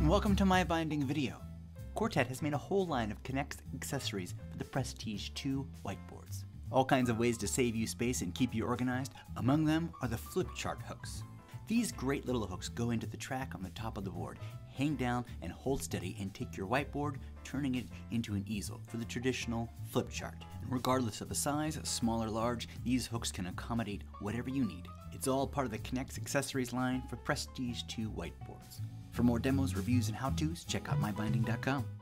and welcome to MyBinding video. Quartet has made a whole line of Connects accessories for the Prestige 2 whiteboards. All kinds of ways to save you space and keep you organized. Among them are the flip chart hooks. These great little hooks go into the track on the top of the board, hang down and hold steady, and take your whiteboard, turning it into an easel for the traditional flip chart. And regardless of the size, small or large, these hooks can accommodate whatever you need. It's all part of the Connects accessories line for Prestige 2 whiteboards. For more demos, reviews, and how-tos, check out mybinding.com.